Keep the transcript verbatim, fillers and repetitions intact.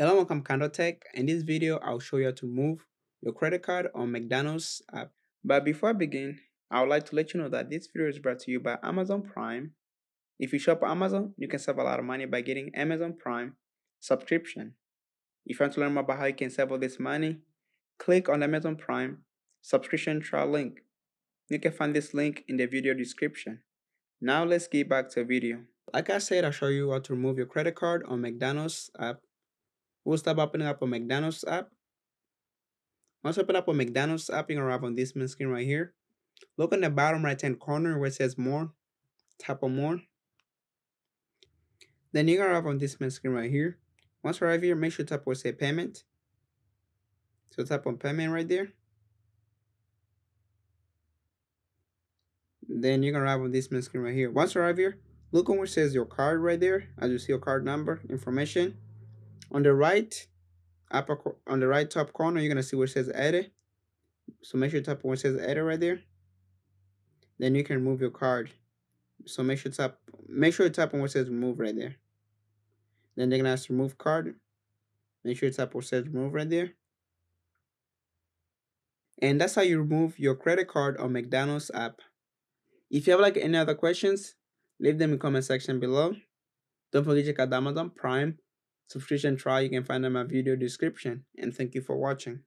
Hello, welcome Candle Tech. In this video, I'll show you how to move your credit card on McDonald's app. But before I begin, I would like to let you know that this video is brought to you by Amazon Prime. If you shop at Amazon, you can save a lot of money by getting Amazon Prime subscription. If you want to learn more about how you can save all this money, click on the Amazon Prime subscription trial link. You can find this link in the video description. Now let's get back to the video. Like I said, I'll show you how to remove your credit card on McDonald's app. We'll start by opening up a McDonald's app. Once you open up a McDonald's app, you can arrive on this main screen right here. Look on the bottom right hand corner where it says more. Tap on more. Then you can arrive on this main screen right here. Once you arrive here, make sure you tap where it says payment. So tap on payment right there. Then you can arrive on this main screen right here. Once you arrive here, look on where it says your card right there. As you see your card number, information. On the right upper on the right top corner, you're gonna see where it says edit. So make sure you tap where it says edit right there. Then you can remove your card. So make sure you tap make sure you tap on where it says remove right there. Then they're gonna ask to remove card. Make sure you tap where it says remove right there. And that's how you remove your credit card on McDonald's app. If you have like any other questions, leave them in the comment section below. Don't forget to check out the Amazon Prime subscription trial. You can find them in my video description, and thank you for watching.